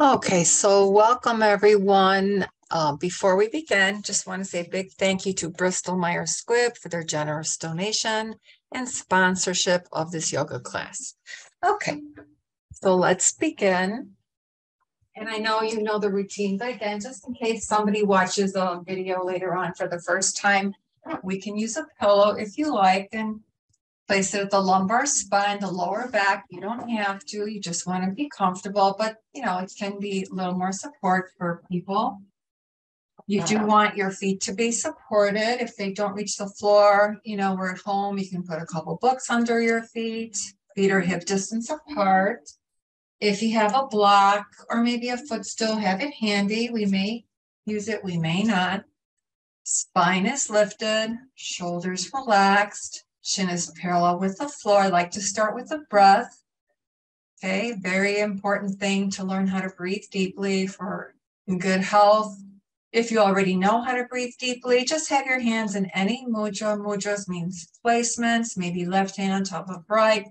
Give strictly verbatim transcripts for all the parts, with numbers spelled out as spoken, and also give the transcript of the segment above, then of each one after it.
Okay, so welcome everyone. Uh, before we begin, just want to say a big thank you to Bristol Myers Squibb for their generous donation and sponsorship of this yoga class. Okay, so let's begin. And I know you know the routine, but again, just in case somebody watches a video later on for the first time, we can use a pillow if you like and place it at the lumbar spine, the lower back. You don't have to, you just want to be comfortable, but you know, it can be a little more support for people. You do want your feet to be supported. If they don't reach the floor, you know, we're at home, you can put a couple books under your feet, feet are hip distance apart. If you have a block or maybe a footstool, have it handy. We may use it, we may not. Spine is lifted, shoulders relaxed. Shin is parallel with the floor. I like to start with the breath. Okay, very important thing to learn how to breathe deeply for good health. If you already know how to breathe deeply, just have your hands in any mudra. Mudras means placements, maybe left hand on top of right,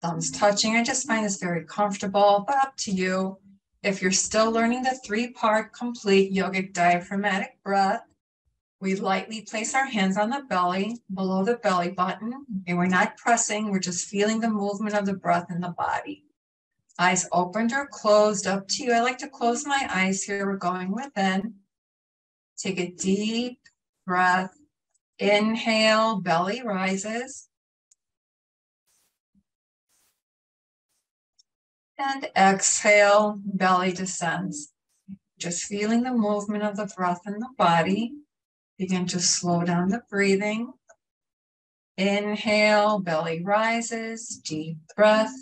thumbs touching. I just find this very comfortable, but up to you. If you're still learning the three-part complete yogic diaphragmatic breath, we lightly place our hands on the belly, below the belly button, and we're not pressing, we're just feeling the movement of the breath in the body. Eyes opened or closed, up to you. I like to close my eyes here, we're going within. Take a deep breath, inhale, belly rises. And exhale, belly descends. Just feeling the movement of the breath in the body. Begin to slow down the breathing. Inhale, belly rises, deep breath.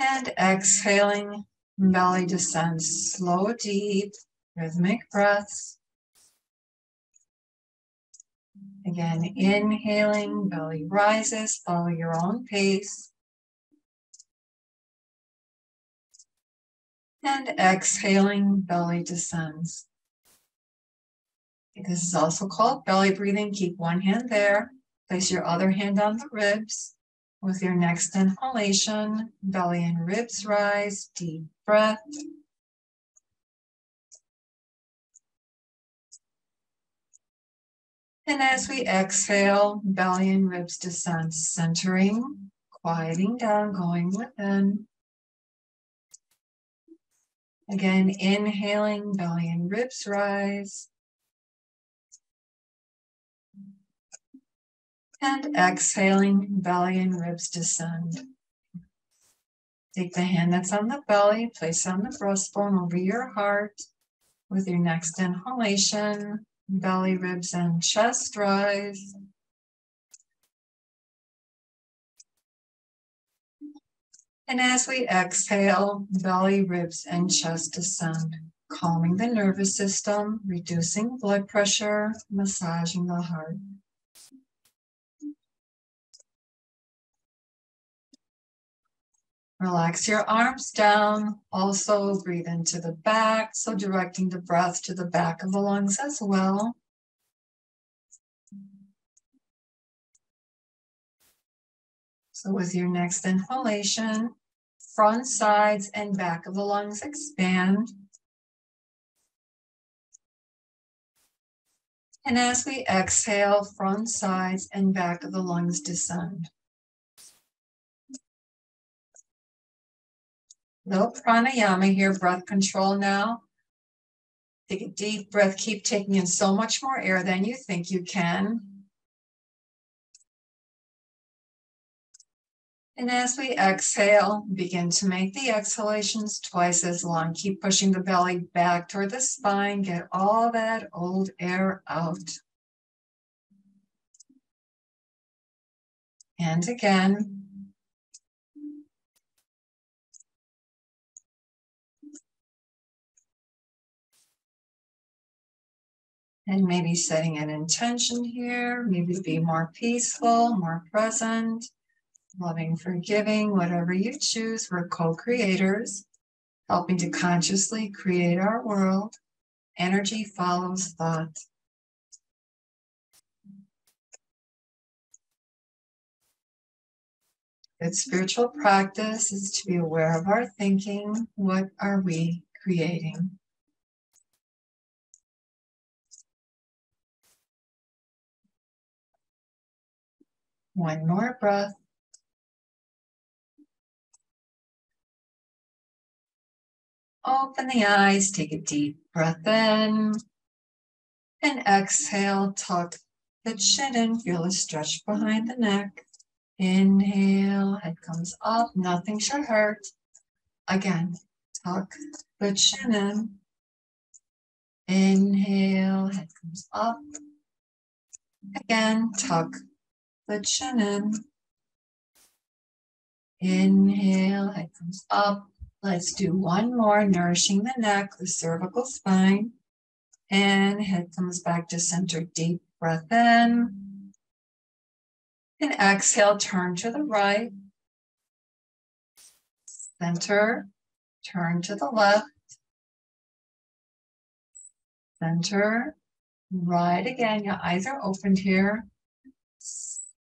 And exhaling, belly descends, slow, deep, rhythmic breaths. Again, inhaling, belly rises, follow your own pace. And exhaling, belly descends. This is also called belly breathing. Keep one hand there. Place your other hand on the ribs. With your next inhalation, belly and ribs rise. Deep breath. And as we exhale, belly and ribs descend, centering, quieting down, going within. Again, inhaling, belly and ribs rise. And exhaling, belly and ribs descend. Take the hand that's on the belly, place on the breastbone over your heart. With your next inhalation, belly, ribs, and chest rise. And as we exhale, belly, ribs, and chest descend, calming the nervous system, reducing blood pressure, massaging the heart. Relax your arms down. Also breathe into the back, so directing the breath to the back of the lungs as well. So with your next inhalation, front, sides, and back of the lungs expand. And as we exhale, front, sides, and back of the lungs descend. Little pranayama here, breath control now. Take a deep breath, keep taking in so much more air than you think you can. And as we exhale, begin to make the exhalations twice as long. Keep pushing the belly back toward the spine. Get all that old air out. And again. And maybe setting an intention here, maybe be more peaceful, more present. Loving, forgiving, whatever you choose. We're co-creators, helping to consciously create our world. Energy follows thought. Good spiritual practice is to be aware of our thinking. What are we creating? One more breath. Open the eyes, take a deep breath in, and exhale, tuck the chin in, feel a stretch behind the neck. Inhale, head comes up, nothing should hurt. Again, tuck the chin in. Inhale, head comes up. Again, tuck the chin in. Inhale, head comes up. Let's do one more, nourishing the neck, the cervical spine. And head comes back to center, deep breath in. And exhale, turn to the right. Center, turn to the left. Center, right again, your eyes are opened here.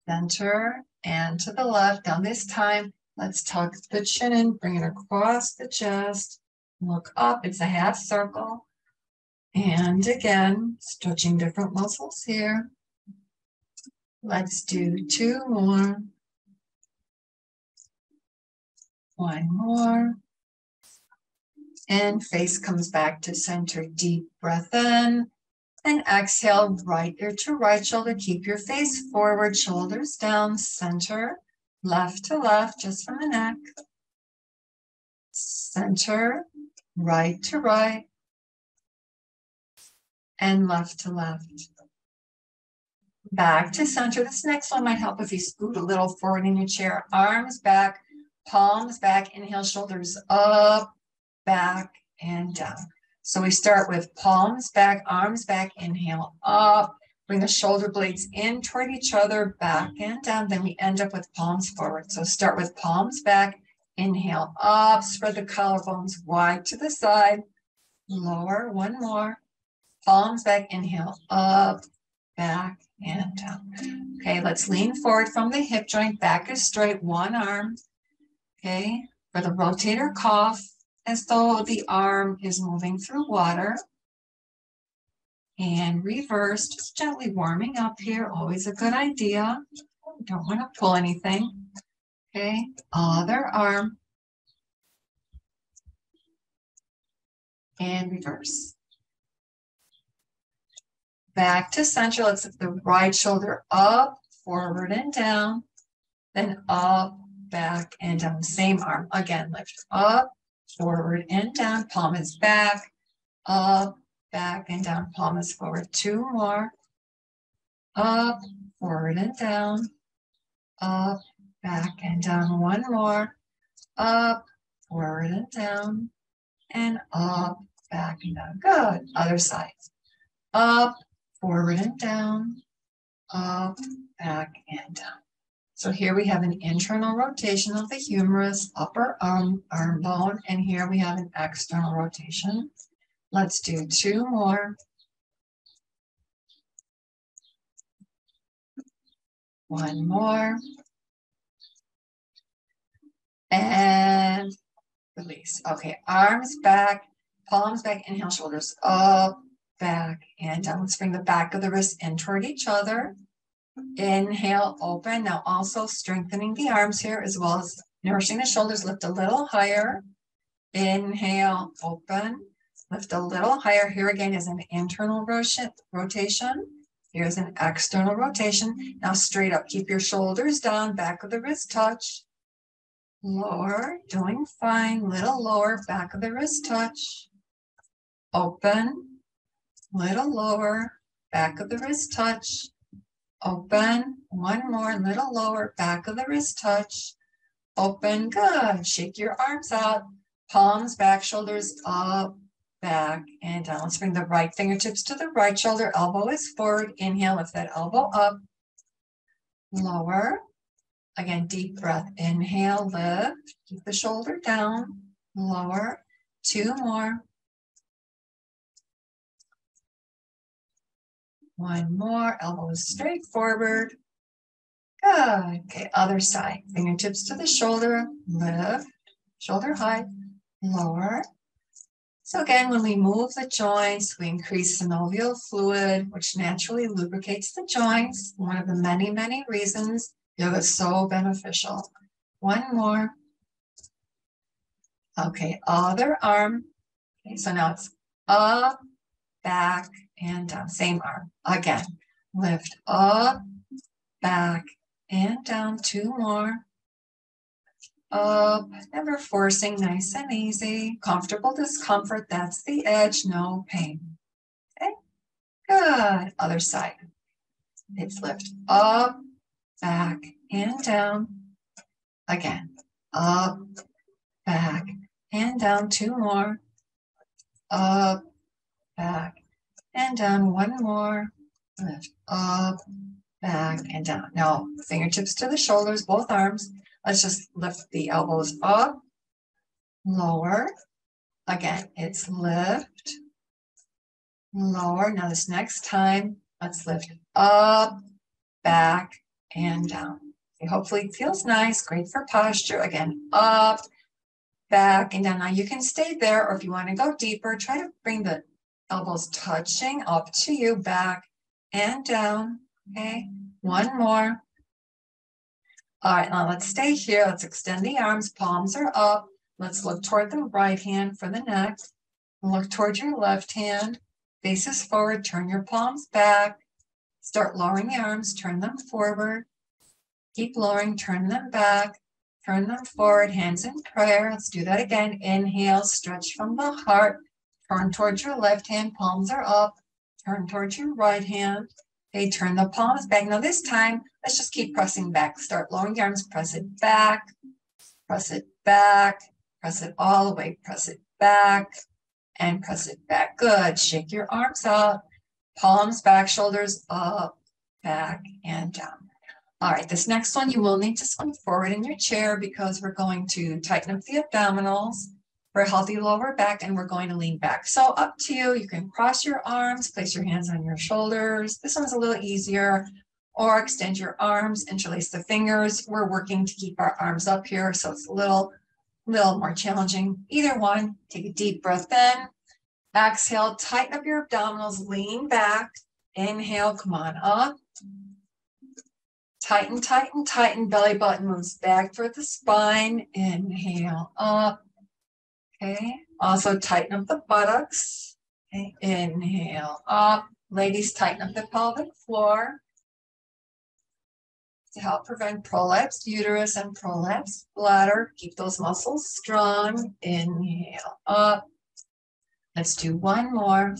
Center and to the left. Now this time, let's tuck the chin in, bring it across the chest. Look up, it's a half circle. And again, stretching different muscles here. Let's do two more. One more. And face comes back to center, deep breath in. And exhale, right ear to right shoulder. Keep your face forward, shoulders down, center. Left to left, just from the neck. Center, right to right. And left to left. Back to center. This next one might help if you scoot a little forward in your chair. Arms back, palms back. Inhale, shoulders up, back, and down. So we start with palms back, arms back. Inhale, up. Bring the shoulder blades in toward each other, back and down. Then we end up with palms forward. So start with palms back, inhale up, spread the collarbones wide to the side, lower, one more. Palms back, inhale up, back and down. Okay, let's lean forward from the hip joint, back is straight, one arm. Okay, for the rotator cuff, as though the arm is moving through water. And reverse, just gently warming up here, always a good idea. Don't want to pull anything. Okay, other arm. And reverse. Back to center, let's lift the right shoulder up, forward and down. Then up, back and down, same arm. Again, lift up, forward and down, palm is back, up. Back and down, palm is forward, two more. Up, forward and down. Up, back and down, one more. Up, forward and down. And up, back and down, good. Other side. Up, forward and down. Up, back and down. So here we have an internal rotation of the humerus, upper arm, arm bone, and here we have an external rotation. Let's do two more. One more. And release. Okay, arms back, palms back, inhale, shoulders up, back, and down. Let's bring the back of the wrists in toward each other. Inhale, open. Now also strengthening the arms here as well as nourishing the shoulders. Lift a little higher. Inhale, open. Lift a little higher. Here again is an internal rotation. Here's an external rotation. Now straight up. Keep your shoulders down. Back of the wrist touch. Lower. Doing fine. Little lower. Back of the wrist touch. Open. Little lower. Back of the wrist touch. Open. One more. Little lower. Back of the wrist touch. Open. Good. Shake your arms out. Palms back. Shoulders up. Back and down. Let's bring the right fingertips to the right shoulder. Elbow is forward. Inhale, lift that elbow up. Lower. Again, deep breath. Inhale, lift. Keep the shoulder down. Lower. Two more. One more. Elbow is straight forward. Good. Okay, other side. Fingertips to the shoulder, lift, shoulder high, lower. So again, when we move the joints, we increase synovial fluid, which naturally lubricates the joints. One of the many, many reasons yoga is so beneficial. One more. Okay, other arm. Okay, so now it's up, back, and down. Same arm. Again, lift up, back, and down. Two more. Up, never forcing, nice and easy. Comfortable discomfort, that's the edge, no pain. Okay, good. Other side. Let's lift up, back, and down. Again, up, back, and down. Two more. Up, back, and down. One more. Lift up, back, and down. Now, fingertips to the shoulders, both arms. Let's just lift the elbows up, lower. Again, it's lift, lower. Now this next time, let's lift up, back, and down. Okay, hopefully it feels nice, great for posture. Again, up, back, and down. Now you can stay there, or if you want to go deeper, try to bring the elbows touching up to you, back and down. Okay, one more. All right, now let's stay here. Let's extend the arms, palms are up. Let's look toward the right hand for the neck. Look toward your left hand, faces forward, turn your palms back. Start lowering the arms, turn them forward. Keep lowering, turn them back, turn them forward, hands in prayer. Let's do that again. Inhale, stretch from the heart. Turn towards your left hand, palms are up. Turn towards your right hand. Okay, turn the palms back. Now this time, let's just keep pressing back. Start lowering the arms, press it back, press it back, press it all the way, press it back, and press it back. Good, shake your arms out, palms back, shoulders up, back, and down. All right, this next one, you will need to swing forward in your chair because we're going to tighten up the abdominals for a healthy lower back, and we're going to lean back. So up to you, you can cross your arms, place your hands on your shoulders. This one's a little easier. Or extend your arms, interlace the fingers. We're working to keep our arms up here, so it's a little, little more challenging. Either one, take a deep breath in. Exhale, tighten up your abdominals, lean back. Inhale, come on up. Tighten, tighten, tighten. Belly button moves back toward the spine. Inhale, up. Okay, also tighten up the buttocks. Okay, inhale, up. Ladies, tighten up the pelvic floor to help prevent prolapsed uterus and prolapsed bladder. Keep those muscles strong. Inhale, up. Let's do one more.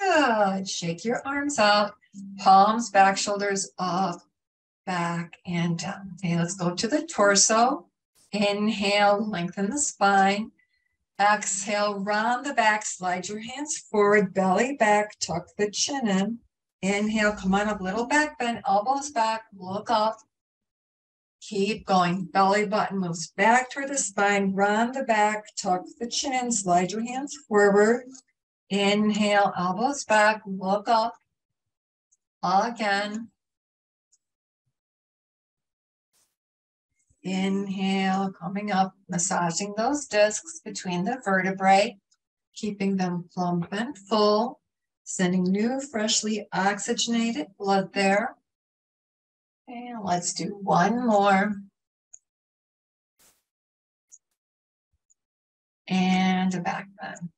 Good. Shake your arms out. Palms back, shoulders up, back, and down. Okay, let's go to the torso. Inhale, lengthen the spine. Exhale, round the back. Slide your hands forward, belly back. Tuck the chin in. Inhale, come on up, little back bend, elbows back, look up. Keep going, belly button moves back toward the spine, round the back, tuck the chin, slide your hands forward. Inhale, elbows back, look up. Again. Inhale, coming up, massaging those discs between the vertebrae, keeping them plump and full. Sending new, freshly oxygenated blood there. And let's do one more. And a back bend.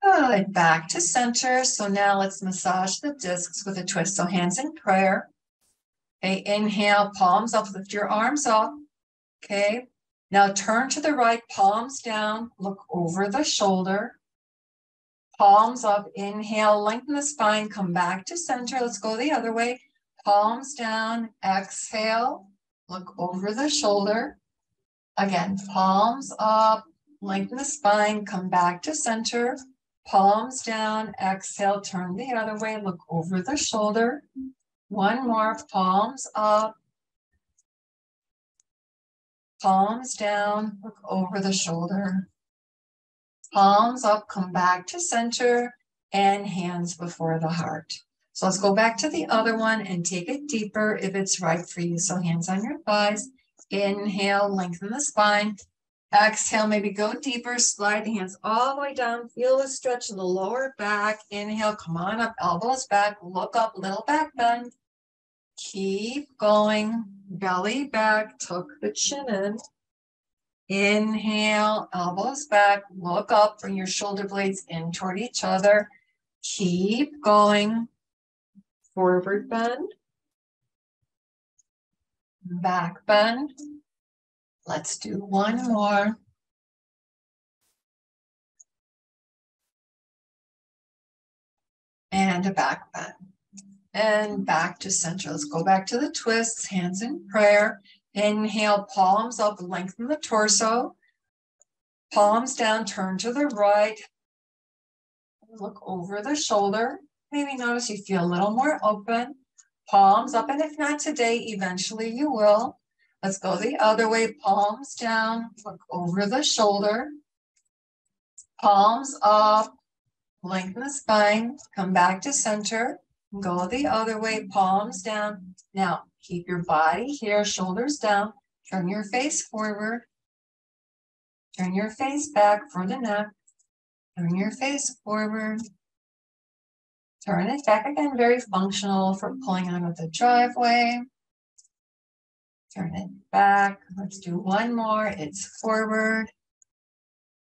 Good, back to center. So now let's massage the discs with a twist. So hands in prayer. Okay, inhale, palms up, lift your arms up. Okay, now turn to the right, palms down, look over the shoulder. Palms up, inhale, lengthen the spine, come back to center. Let's go the other way. Palms down, exhale, look over the shoulder. Again, palms up, lengthen the spine, come back to center. Palms down, exhale, turn the other way, look over the shoulder. One more, palms up. Palms down, look over the shoulder. Palms up, come back to center, and hands before the heart. So let's go back to the other one and take it deeper if it's right for you. So hands on your thighs, inhale, lengthen the spine. Exhale, maybe go deeper, slide the hands all the way down, feel the stretch in the lower back. Inhale, come on up, elbows back, look up, little back bend. Keep going, belly back, tuck the chin in. Inhale, elbows back, look up, bring your shoulder blades in toward each other. Keep going, forward bend, back bend. Let's do one more. And a back bend. And back to center. Let's go back to the twists, hands in prayer. Inhale, palms up, lengthen the torso. Palms down, turn to the right. Look over the shoulder. Maybe notice you feel a little more open. Palms up, and if not today, eventually you will. Let's go the other way, palms down, look over the shoulder, palms up, lengthen the spine, come back to center, go the other way, palms down. Now, keep your body here, shoulders down, turn your face forward, turn your face back for the neck, turn your face forward, turn it back again, very functional for pulling out of the driveway. Turn it back. Let's do one more. It's forward.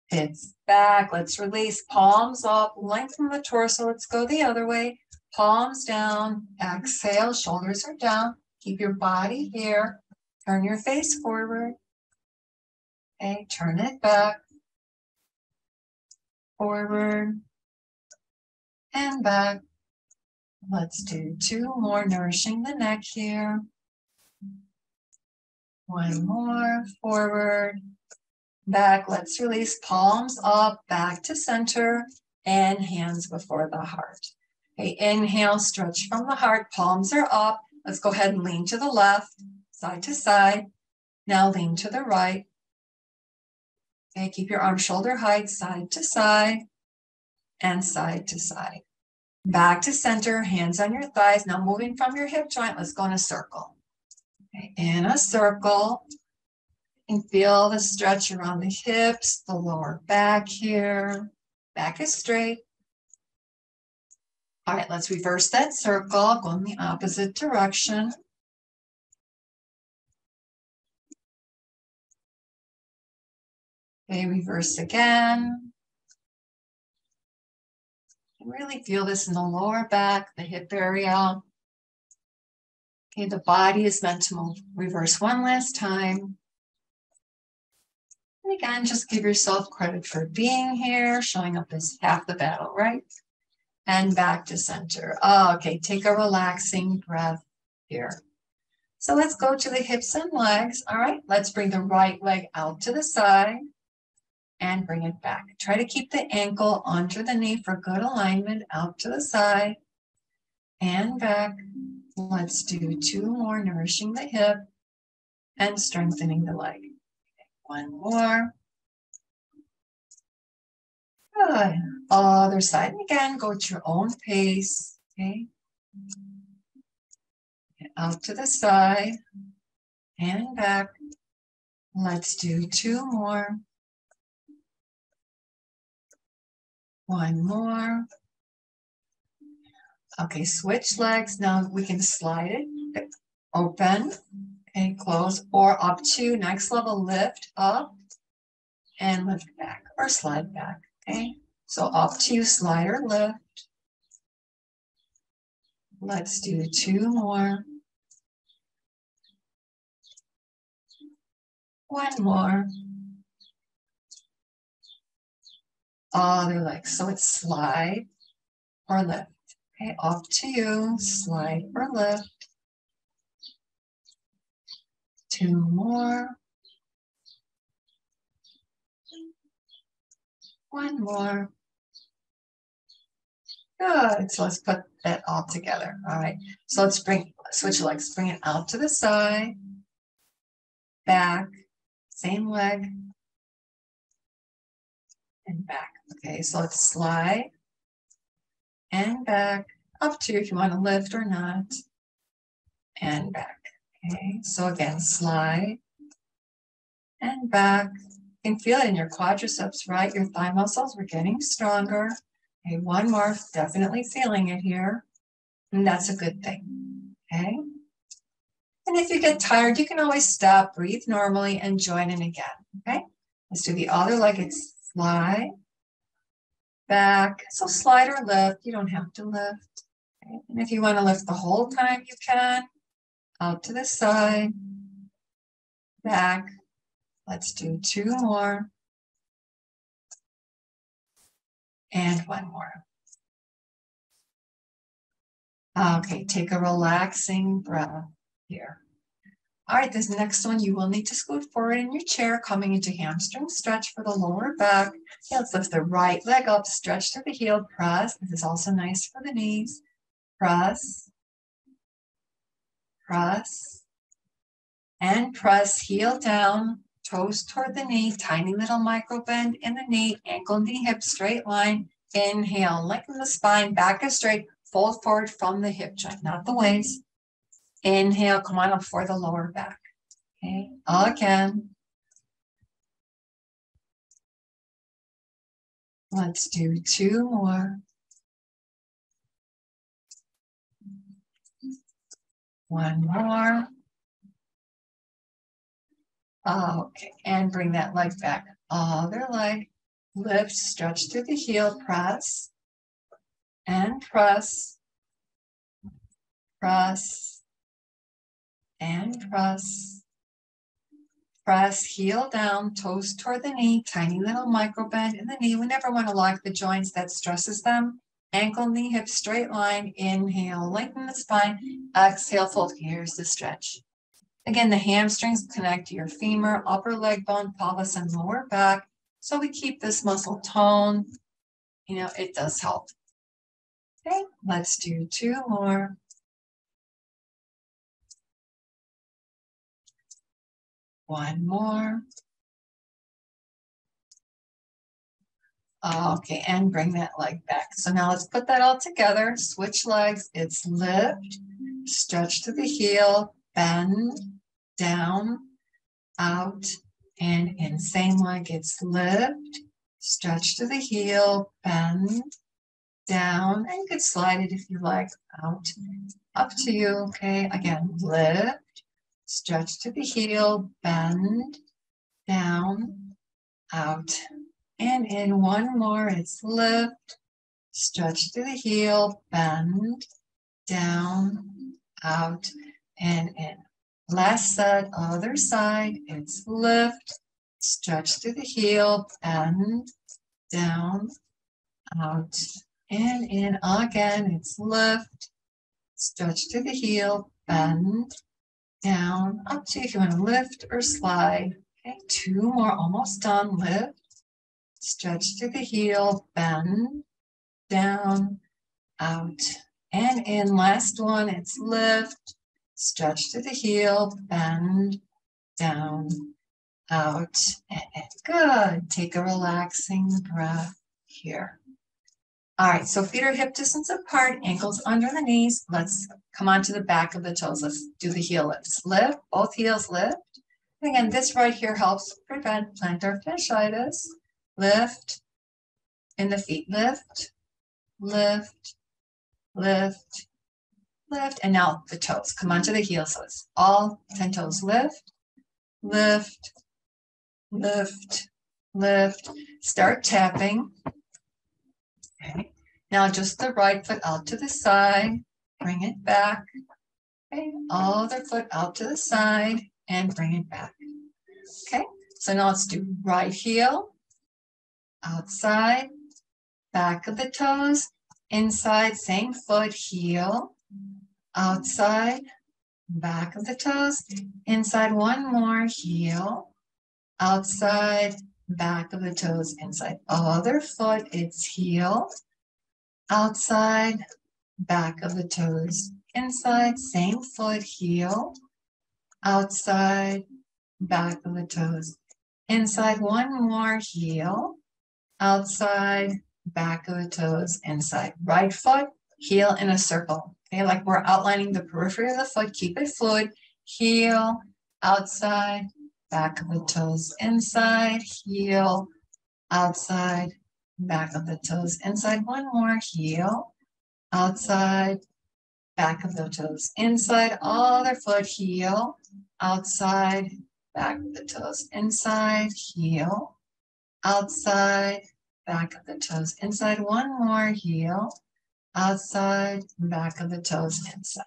It's back. Let's release. Palms up. Lengthen the torso. Let's go the other way. Palms down. Exhale. Shoulders are down. Keep your body here. Turn your face forward. Okay. Turn it back. Forward. And back. Let's do two more. Nourishing the neck here. One more, forward, back. Let's release, palms up, back to center, and hands before the heart. Okay, inhale, stretch from the heart, palms are up. Let's go ahead and lean to the left, side to side. Now lean to the right. Okay, keep your arm shoulder height, side to side, and side to side. Back to center, hands on your thighs. Now moving from your hip joint, let's go in a circle. In a circle, and feel the stretch around the hips, the lower back here. Back is straight. All right, let's reverse that circle, go in the opposite direction. Okay, reverse again. And really feel this in the lower back, the hip area. Okay, the body is meant to move. Reverse one last time. And again, just give yourself credit for being here. Showing up is half the battle, right? And back to center. Oh, okay, take a relaxing breath here. So let's go to the hips and legs. All right, let's bring the right leg out to the side and bring it back. Try to keep the ankle under the knee for good alignment, out to the side and back. Let's do two more, nourishing the hip and strengthening the leg. One more. Good. Other side. And again, go at your own pace. Okay. And out to the side and back. Let's do two more. One more. Okay, switch legs. Now we can slide it, open, and close, or up to next level, lift up and lift back, or slide back, okay? So up to slide or lift. Let's do two more. One more. Other leg, so it's slide or lift. Okay, off to you, slide or lift. Two more. One more. Good, so let's put that all together. All right, so let's bring, switch legs, bring it out to the side, back, same leg, and back. Okay, so let's slide. And back, Up to you if you want to lift or not. And back. Okay, so again, slide and back. You can feel it in your quadriceps, right? Your thigh muscles were getting stronger. Okay, one more, definitely feeling it here. And that's a good thing. Okay. And if you get tired, you can always stop, breathe normally, and join in again. Okay. Let's do the other leg. It's slide back. So slide or lift. You don't have to lift. Okay? And if you want to lift the whole time, you can. Out to the side, back. Let's do two more. And one more. Okay, take a relaxing breath here. All right, this next one, you will need to scoot forward in your chair, coming into hamstring stretch for the lower back. Okay, let's lift the right leg up, stretch to the heel, press. This is also nice for the knees. Press, press, and press, heel down, toes toward the knee, tiny little micro bend in the knee, ankle, knee, hip, straight line. Inhale, lengthen the spine, back is straight, fold forward from the hip joint, not the waist. Inhale, come on up for the lower back. Okay, again. Let's do two more. One more. Okay, and bring that leg back. Other leg, lift, stretch through the heel, press, and press, press, and press, press, heel down, toes toward the knee, tiny little micro bend in the knee. We never want to lock the joints, that stresses them. Ankle, knee, hip, straight line. Inhale, lengthen the spine. Exhale, fold. Here's the stretch. Again, the hamstrings connect to your femur, upper leg bone, pelvis, and lower back. So we keep this muscle toned. You know, it does help. Okay, let's do two more. One more. Okay, and bring that leg back. So now let's put that all together. Switch legs. It's lift, stretch to the heel, bend, down, out, and in. Same leg. It's lift, stretch to the heel, bend, down, and you could slide it if you like, out. Up to you, okay? Again, lift, stretch to the heel, bend, down, out. And in one more, it's lift, stretch to the heel, bend, down, out, and in. Last set, other side, it's lift, stretch to the heel, bend, down, out, and in. Again, it's lift, stretch to the heel, bend, down, up to you if you want to lift or slide. Okay, two more, almost done, lift. Stretch to the heel, bend, down, out, and in. Last one, it's lift, stretch to the heel, bend, down, out, and in. Good. Take a relaxing breath here. All right, so feet are hip distance apart, ankles under the knees. Let's come onto the back of the toes. Let's do the heel lifts. Lift, both heels lift. And again, this right here helps prevent plantar fasciitis. Lift in the feet, lift, lift, lift, lift, and now the toes. Come onto the heels, so it's all ten toes. Lift, lift, lift, lift. Start tapping. Okay. Now just the right foot out to the side. Bring it back. Okay. Other foot out to the side and bring it back. Okay. So now let's do right heel. Outside, back of the toes, inside, same foot, heel, outside, back of the toes, inside, one more, heel, outside, back of the toes, inside, other foot, it's heel, outside, back of the toes, inside, same foot, heel, outside, back of the toes, inside, one more, heel, outside, back of the toes, inside, right foot, heel in a circle. Okay, like we're outlining the periphery of the foot, keep it fluid, heel, outside, back of the toes, inside, heel, outside, back of the toes, inside. One more, heel, outside, back of the toes, inside, other foot, heel, outside, back of the toes, inside, heel, outside, back of the toes, inside. One more, heel, outside, back of the toes, inside.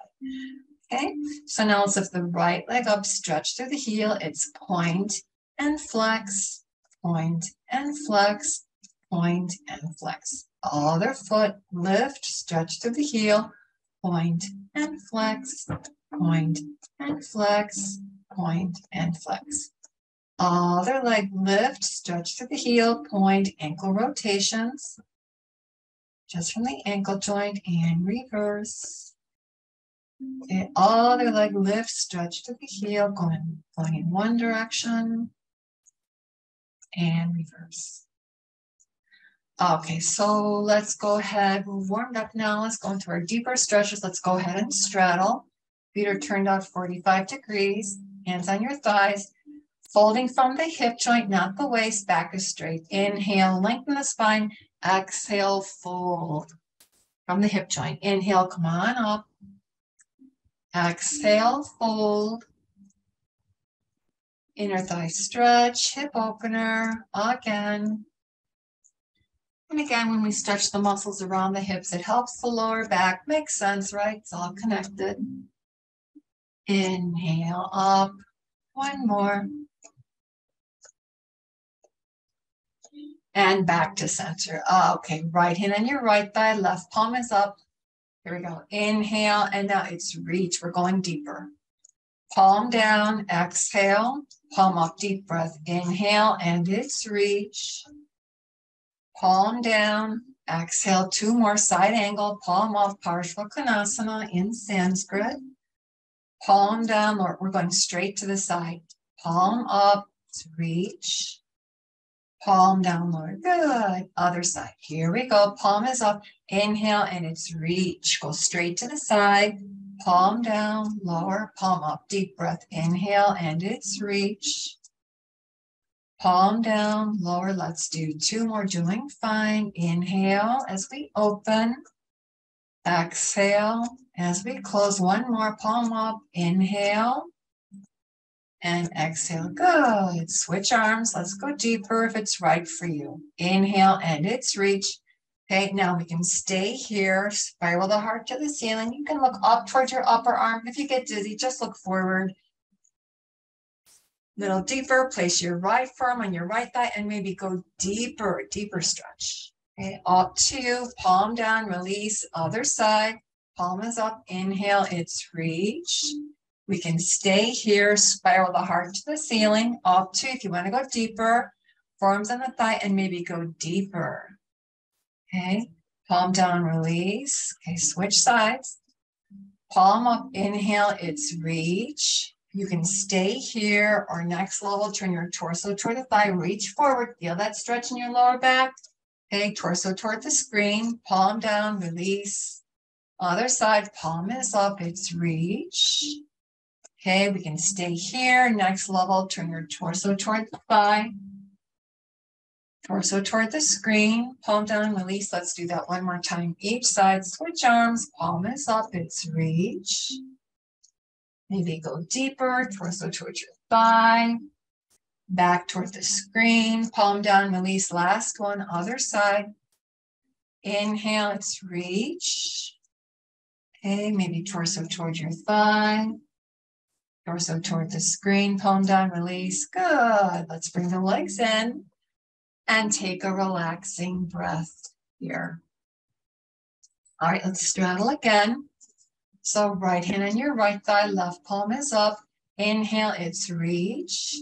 Okay, so now let's lift the right leg up, stretch through the heel. It's point and flex, point and flex, point and flex. Other foot, lift, stretch through the heel, point and flex, point and flex, point and flex. Other leg, lift, stretch through the heel, point, ankle rotations, just from the ankle joint, and reverse. Okay, other leg, lift, stretch through the heel, going, going in one direction, and reverse. Okay, so let's go ahead, we've warmed up now, let's go into our deeper stretches. Let's go ahead and straddle. Feet are turned out forty-five degrees, hands on your thighs. Folding from the hip joint, not the waist, back is straight. Inhale, lengthen the spine. Exhale, fold from the hip joint. Inhale, come on up. Exhale, fold. Inner thigh stretch, hip opener, again. And again, when we stretch the muscles around the hips, it helps the lower back. Makes sense, right? It's all connected. Inhale, up. One more. And back to center. Oh, okay, right hand on your right thigh, left palm is up. Here we go. Inhale, and now it's reach. We're going deeper. Palm down, exhale, palm up, deep breath. Inhale, and it's reach. Palm down, exhale, two more, side angle, palm up, Parshwakanasana in Sanskrit. Palm down, we're going straight to the side. Palm up, reach. Palm down, Lord. Good. Other side. Here we go. Palm is up. Inhale, and it's reach. Go straight to the side. Palm down, lower. Palm up. Deep breath. Inhale, and it's reach. Palm down, lower. Let's do two more. Doing fine. Inhale as we open. Exhale as we close. One more. Palm up. Inhale. And exhale, good. Switch arms. Let's go deeper if it's right for you. Inhale, and it's reach. Okay, now we can stay here. Spiral the heart to the ceiling. You can look up towards your upper arm. If you get dizzy, just look forward. A little deeper. Place your right forearm on your right thigh and maybe go deeper, deeper stretch. Okay, up two, palm down, release. Other side, palm is up. Inhale, it's reach. We can stay here, spiral the heart to the ceiling, up two. If you want to go deeper, forearms on the thigh and maybe go deeper. Okay, palm down, release. Okay, switch sides. Palm up, inhale, it's reach. You can stay here or next level, turn your torso toward the thigh, reach forward, feel that stretch in your lower back. Okay, torso toward the screen, palm down, release. Other side, palm is up, it's reach. Okay, we can stay here. Next level, turn your torso toward the thigh. Torso toward the screen. Palm down, release. Let's do that one more time. Each side, switch arms. Palm is up, it's reach. Maybe go deeper. Torso toward your thigh. Back toward the screen. Palm down, release. Last one, other side. Inhale, it's reach. Okay, maybe torso toward your thigh. Torso toward the screen, palm down, release. Good. Let's bring the legs in and take a relaxing breath here. All right, let's straddle again. So right hand on your right thigh, left palm is up. Inhale, it's reach.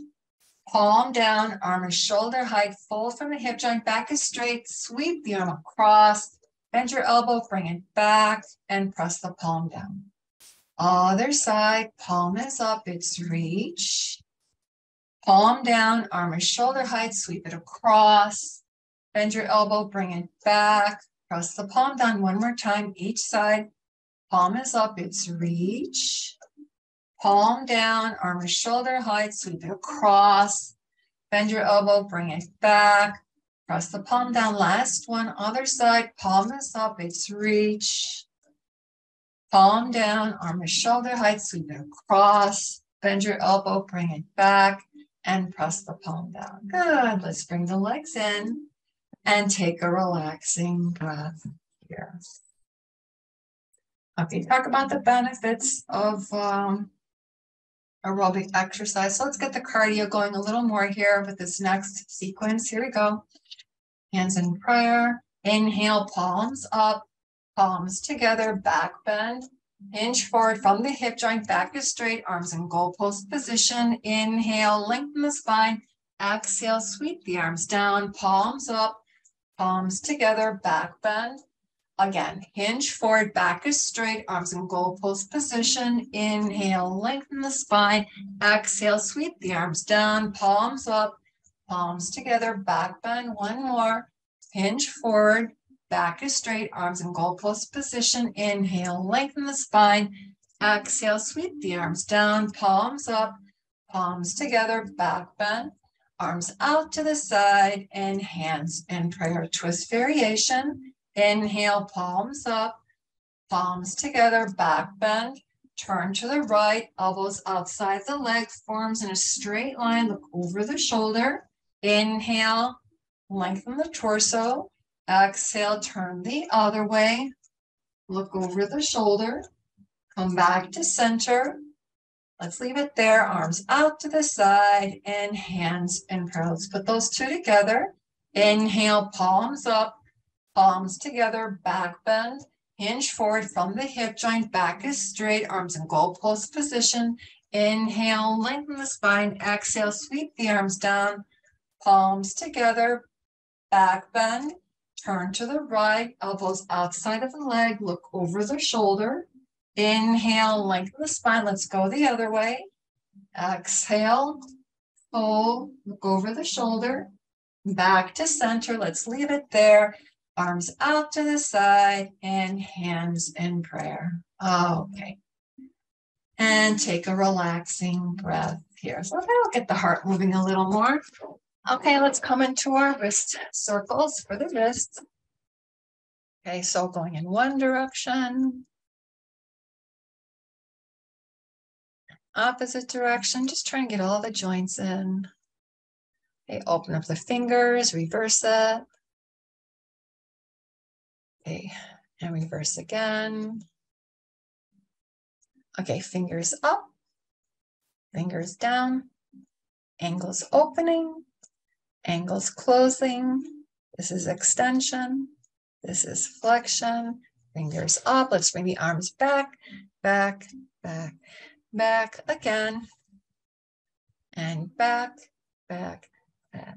Palm down, arm is shoulder height, fold from the hip joint, back is straight, sweep the arm across, bend your elbow, bring it back, and press the palm down. Other side, palm is up, it's reach. Palm down, arm is shoulder height, sweep it across. Bend your elbow, bring it back, Press the palm down one more time, each side. Palm is up, it's reach. Palm down, arm is shoulder height, sweep it across. Bend your elbow, bring it back. Press the palm down, last one, other side. Palm is up, it's reach. Palm down, arm is shoulder height, sweep it across. Bend your elbow, bring it back, and press the palm down. Good, let's bring the legs in and take a relaxing breath here. Okay, talk about the benefits of um, aerobic exercise. So let's get the cardio going a little more here with this next sequence. Here we go. Hands in prayer. Inhale, palms up, palms together, back bend. Hinge forward from the hip joint, back is straight, arms in goalpost position. Inhale, lengthen the spine. Exhale, sweep the arms down, palms up, palms together, back bend. Again, hinge forward, back is straight, arms in goalpost position. Inhale, lengthen the spine. Exhale, sweep the arms down, palms up, palms together, back bend. One more. Hinge forward, back is straight, arms in goalpost position. Inhale, lengthen the spine. Exhale, sweep the arms down, palms up, palms together, back bend. Arms out to the side and hands in prayer twist variation. Inhale, palms up, palms together, back bend. Turn to the right, elbows outside the leg, forms in a straight line, look over the shoulder. Inhale, lengthen the torso. Exhale, turn the other way, look over the shoulder. Come back to center. Let's leave it there, arms out to the side and hands in prayer. Let's put those two together. Inhale, palms up. Palms together, back bend, hinge forward from the hip joint, back is straight, arms in goalpost position. Inhale, lengthen the spine. Exhale, sweep the arms down, palms together, back bend. Turn to the right, elbows outside of the leg, look over the shoulder. Inhale, lengthen the spine. Let's go the other way. Exhale, fold, look over the shoulder. Back to center. Let's leave it there. Arms out to the side and hands in prayer. Okay. And take a relaxing breath here. So that'll get the heart moving a little more. Okay, let's come into our wrist circles for the wrists. Okay, so going in one direction, opposite direction, just trying to get all the joints in. Okay, open up the fingers, reverse it. Okay, and reverse again. Okay, fingers up, fingers down, ankles opening, ankles closing. This is extension, this is flexion, fingers up. Let's bring the arms back, back, back, back again, and back, back, back,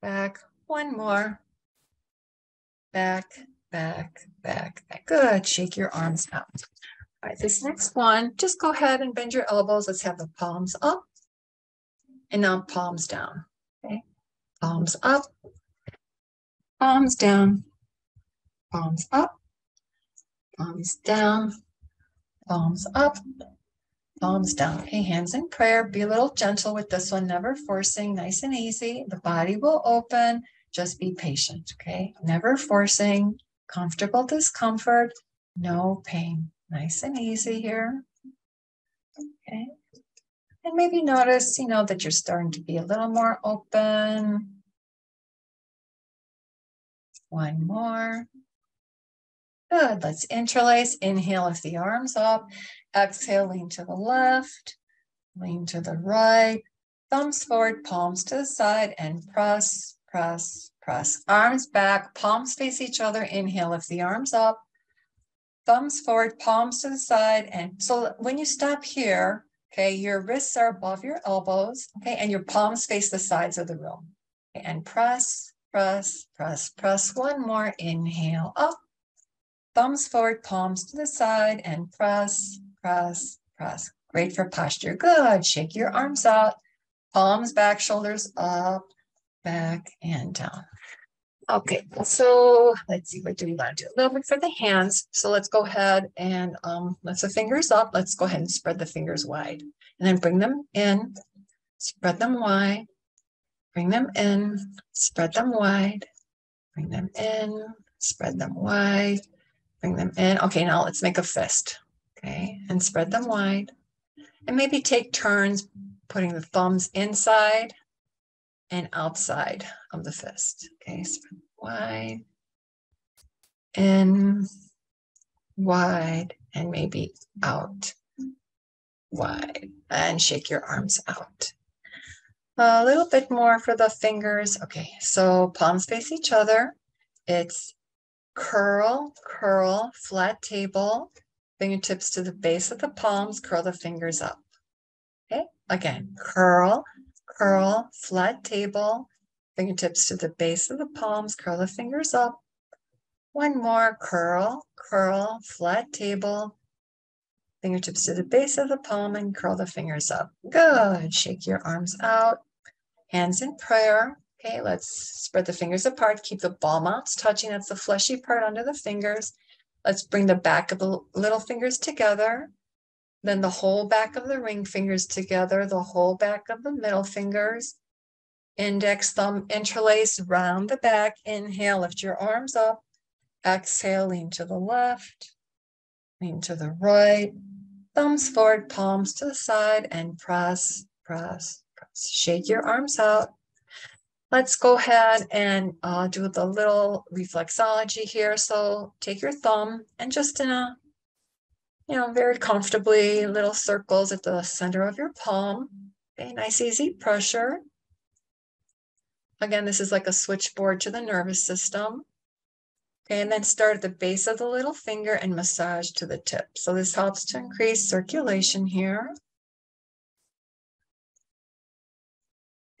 back. One more, back, back, back, back. Good, shake your arms out. All right, this next one, just go ahead and bend your elbows. Let's have the palms up and now palms down, okay? Palms up, palms down, palms up, palms down, palms up, palms down. Okay, hands in prayer. Be a little gentle with this one, never forcing, nice and easy. The body will open, just be patient, okay? Never forcing. Comfortable discomfort, no pain. Nice and easy here. Okay. And maybe notice, you know, that you're starting to be a little more open. One more. Good. Let's interlace. Inhale, lift the arms up. Exhale, lean to the left, lean to the right. Thumbs forward, palms to the side, and press, press. Press arms back, palms face each other. Inhale, lift the arms up, thumbs forward, palms to the side. And so when you stop here, okay, your wrists are above your elbows, okay, and your palms face the sides of the room. Okay, and press, press, press, press. One more. Inhale, up, thumbs forward, palms to the side, and press, press, press. Great for posture. Good. Shake your arms out, palms back, shoulders up, back and down. Okay, so let's see, what do we want to do? A little bit for the hands. So let's go ahead and um, lift the fingers up. Let's go ahead and spread the fingers wide. And then bring them in, spread them wide, bring them in, spread them wide, bring them in, spread them wide, bring them in. Okay, now let's make a fist. Okay, and spread them wide. And maybe take turns putting the thumbs inside and outside of the fist. Okay, spread wide, in, wide, and maybe out, wide. And shake your arms out. A little bit more for the fingers. Okay, so palms face each other. It's curl, curl, flat table, fingertips to the base of the palms, curl the fingers up. Okay, again, curl, curl, flat table, fingertips to the base of the palms, curl the fingers up. One more, curl, curl, flat table, fingertips to the base of the palm and curl the fingers up. Good, shake your arms out, hands in prayer. Okay, let's spread the fingers apart, keep the ball mounts touching, that's the fleshy part under the fingers. Let's bring the back of the little fingers together, then the whole back of the ring fingers together, the whole back of the middle fingers, index thumb interlace round the back, inhale, lift your arms up, exhale, lean to the left, lean to the right, thumbs forward, palms to the side, and press, press, press. Shake your arms out. Let's go ahead and uh, do the little reflexology here. So take your thumb and just in a, you know, very comfortably little circles at the center of your palm. Okay, nice, easy pressure. Again, this is like a switchboard to the nervous system. Okay, and then start at the base of the little finger and massage to the tip. So this helps to increase circulation here.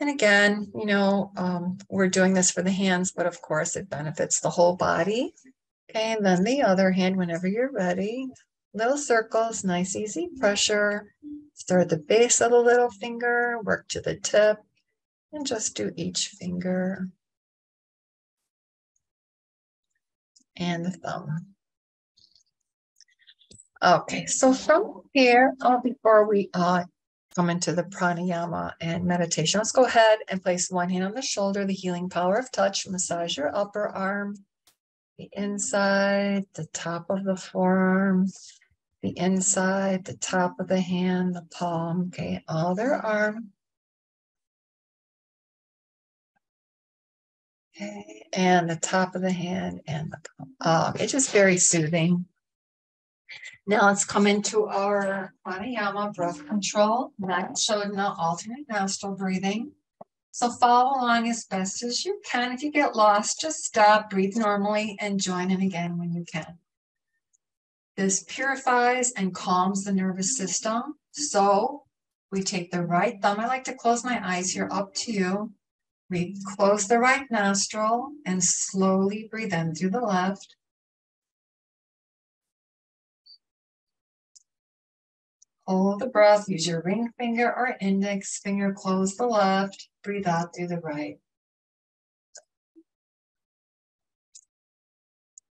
And again, you know, um, we're doing this for the hands, but of course it benefits the whole body. Okay, and then the other hand, whenever you're ready, little circles, nice, easy pressure. Start at the base of the little finger, work to the tip, and just do each finger and the thumb. Okay, so from here, oh, before we uh, come into the pranayama and meditation, let's go ahead and place one hand on the shoulder, the healing power of touch, massage your upper arm, the inside, the top of the forearm, the inside, the top of the hand, the palm, okay, other arm. Okay, and the top of the hand and the palm. Oh, okay, just very soothing. Now let's come into our pranayama breath control, nadi shodhana, alternate nostril breathing. So follow along as best as you can. If you get lost, just stop, breathe normally, and join in again when you can. This purifies and calms the nervous system. So we take the right thumb. I like to close my eyes here, up to you. We close the right nostril and slowly breathe in through the left. Hold the breath, use your ring finger or index finger, close the left, breathe out through the right.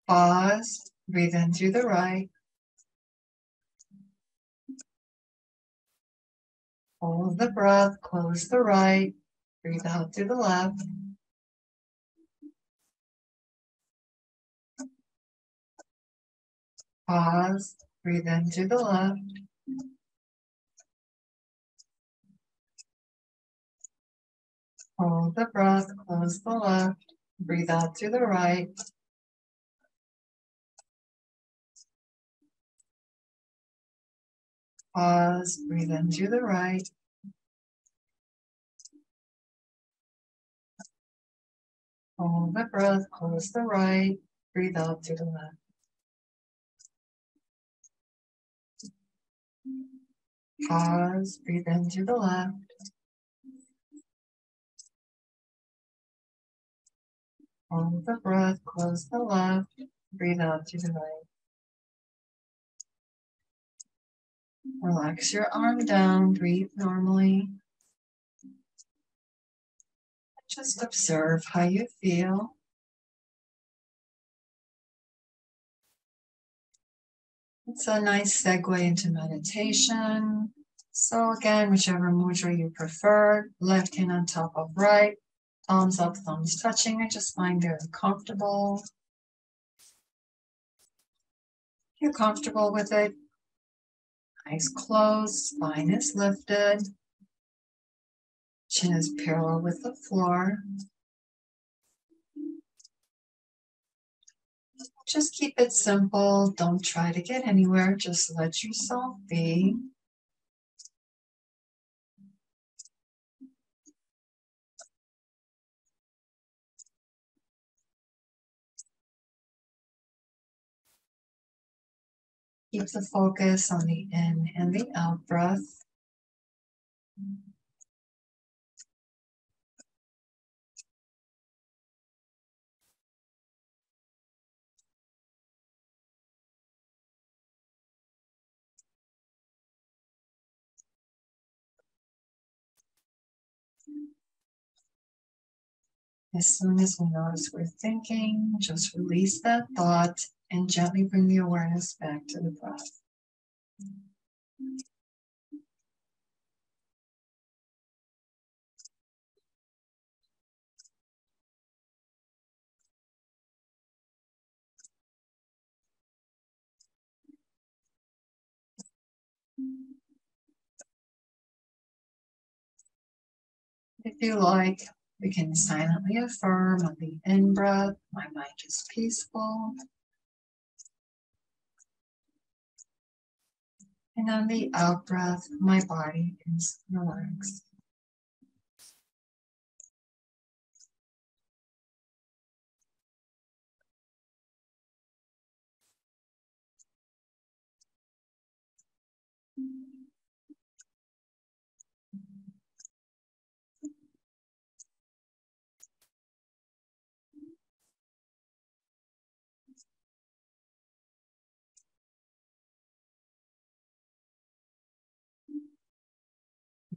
Pause, breathe in through the right. Hold the breath, close the right, breathe out through the left. Pause, breathe in through the left. Hold the breath, close the left, breathe out through the right. Pause, breathe in through the right. Hold the breath, close the right, breathe out through the left. Pause, breathe in through the left. Hold the breath, close the left, breathe out through the right. Relax your arm down, breathe normally. Just observe how you feel. It's a nice segue into meditation. So again, whichever mudra you prefer, left hand on top of right, thumbs up, thumbs touching. I just find they're comfortable. If you're comfortable with it, eyes closed, spine is lifted, chin is parallel with the floor. Just keep it simple. Don't try to get anywhere. Just let yourself be. Keep the focus on the in and the out breath. As soon as we notice we're thinking, just release that thought and gently bring the awareness back to the breath. If you like, we can silently affirm on the in-breath, my mind is peaceful. And on the out-breath, my body is relaxed.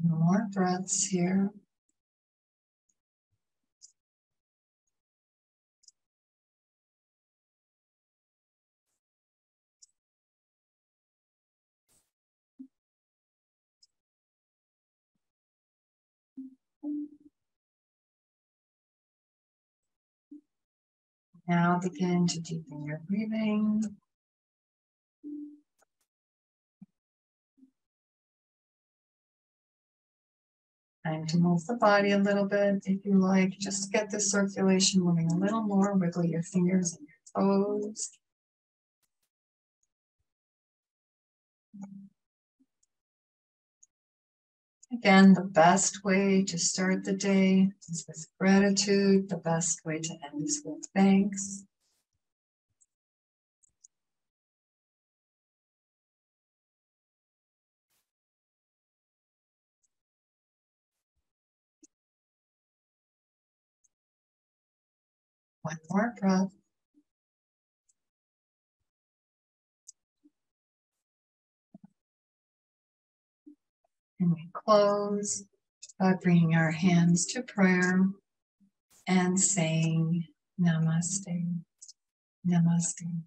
More breaths here. Now begin to deepen your breathing. Time to move the body a little bit, if you like, just to get the circulation moving a little more. Wiggle your fingers and your toes. Again, the best way to start the day is with gratitude. The best way to end is with thanks. One more breath. And we close by bringing our hands to prayer and saying Namaste, Namaste.